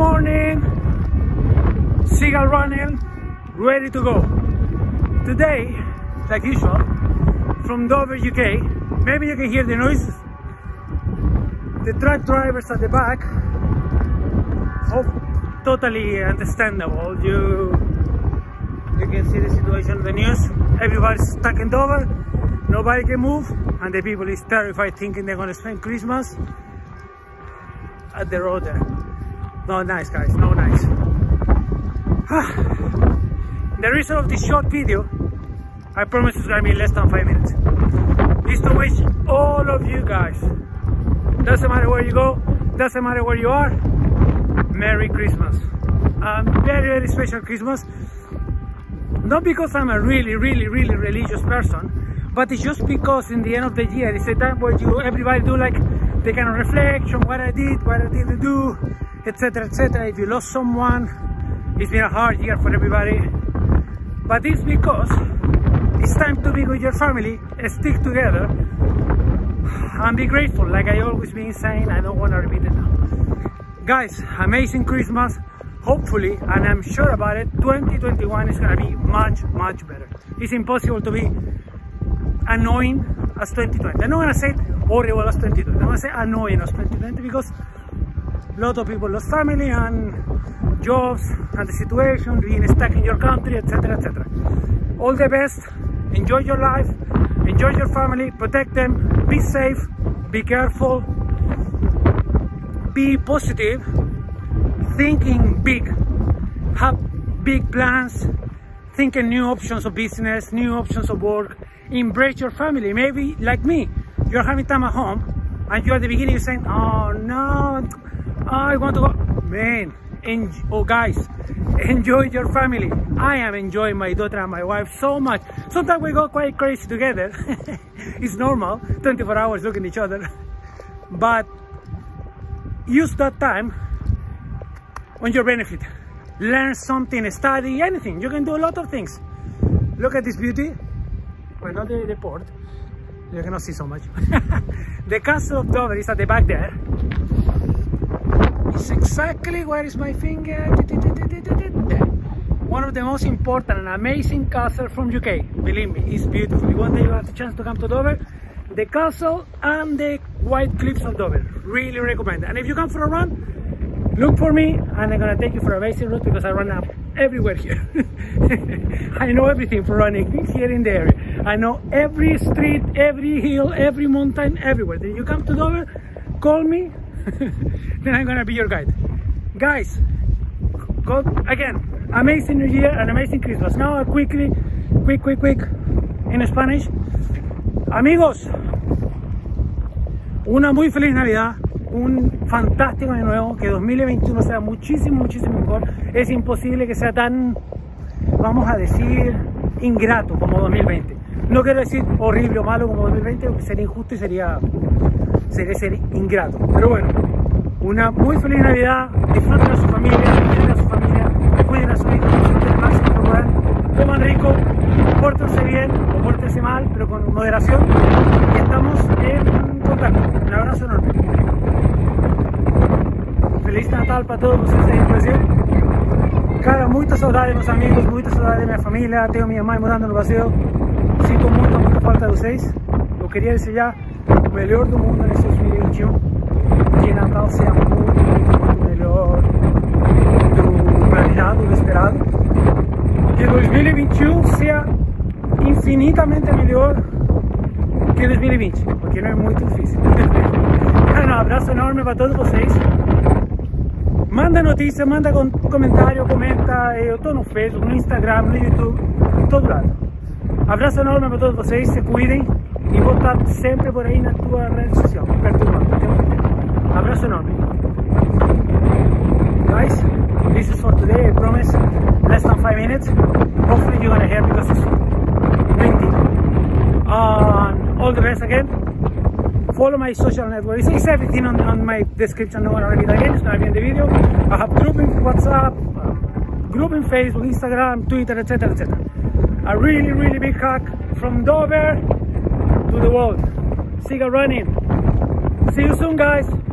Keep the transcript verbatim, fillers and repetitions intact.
morning, Seagull Running, ready to go. Today, like usual, from Dover, U K, maybe you can hear the noises. The truck drivers at the back, oh, totally understandable. You, you can see the situation on the news. Everybody's stuck in Dover, nobody can move, and the people is terrified thinking they're gonna spend Christmas at the road there. No nice, guys, no nice. The reason of this short video, I promise it's gonna be less than five minutes, is to wish all of you guys, doesn't matter where you go, doesn't matter where you are, Merry Christmas. A very, very special Christmas. Not because I'm a really, really, really religious person, but it's just because in the end of the year, it's a time where you, everybody do like, they kind of reflect on what I did, what I didn't do, etc, et cetera. If you lost someone, it's been a hard year for everybody. But it's because it's time to be with your family, stick together, and be grateful. Like I always been saying, I don't want to repeat it now. Guys, amazing Christmas. Hopefully, and I'm sure about it, twenty twenty-one is going to be much, much better. It's impossible to be annoying as twenty twenty. I'm not going to say horrible as twenty twenty. I'm going to say annoying as twenty twenty because a lot of people lost family and jobs and the situation, being stuck in your country, et cetera, et cetera. All the best. Enjoy your life. Enjoy your family. Protect them. Be safe. Be careful. Be positive. Thinking big. Have big plans. Thinking new options of business, new options of work. Embrace your family. Maybe, like me, you're having time at home and you're at the beginning saying, oh no, I want to go. Man, enjoy, oh guys, enjoy your family. I am enjoying my daughter and my wife so much. Sometimes we go quite crazy together. It's normal, twenty-four hours looking at each other. But use that time on your benefit. Learn something, study, anything. You can do a lot of things. Look at this beauty. Well, not the port. You cannot see so much. The castle of Dover is at the back there. It's exactly where is my finger. There. One of the most important and amazing castles from U K. Believe me, it's beautiful. One day you have the chance to come to Dover. The castle and the white cliffs of Dover. Really recommend it. And if you come for a run, look for me and I'm gonna take you for an amazing route because I run up everywhere here. I know everything for running here in the area. I know every street, every hill, every mountain, everywhere. Then you come to Dover, call me, then I'm gonna be your guide. Guys, go again, amazing New Year and amazing Christmas. Now quickly, quick, quick, quick, in Spanish. Amigos, una muy feliz Navidad. Un fantástico año nuevo, que dos mil veintiuno sea muchísimo, muchísimo mejor. Es imposible que sea tan, vamos a decir, ingrato como dos mil veinte. No quiero decir horrible o malo como dos mil veinte, porque sería injusto y sería, sería ser ingrato. Pero bueno, una muy feliz Navidad, disfruten a su familia, cuiden a su familia, cuiden a su hijo, disfruten el máximo que puedan, coman rico, pórtense bien o pórtense mal, pero con moderación. Y estamos en contacto. Un abrazo enorme. Feliz Natal para todos vocês, Brasil. Cara, muita saudade dos meus amigos, muita saudade da minha família. Tenho minha mãe morando no Brasil. Sinto muita, muita falta de vocês. Eu queria desejar o melhor do mundo nesse dois mil e vinte e um. Que Natal seja muito, muito, muito melhor do planejado, do esperado. Que dois mil e vinte e um seja infinitamente melhor que dois mil e vinte, porque não é muito difícil. Um abraço enorme para todos vocês. Manda notícia, manda comentário, comenta. Eu tô no Facebook, no Instagram, no YouTube, em todo lado. Abraço enorme para todos vocês, se cuidem e vou estar sempre por aí na tua rede social. Perturbando. Abraço enorme. Guys, this is for today. I promise, less than five minutes. Hopefully you're gonna hear because it's windy. And all the best again. Follow my social networks. It's everything on, on my description. No one already did again. It's not in the video. I have group in WhatsApp, um, group in Facebook, Instagram, Twitter, et cetera, et cetera. A really, really big hug from Dover to the world. Seagull Running. See you soon, guys.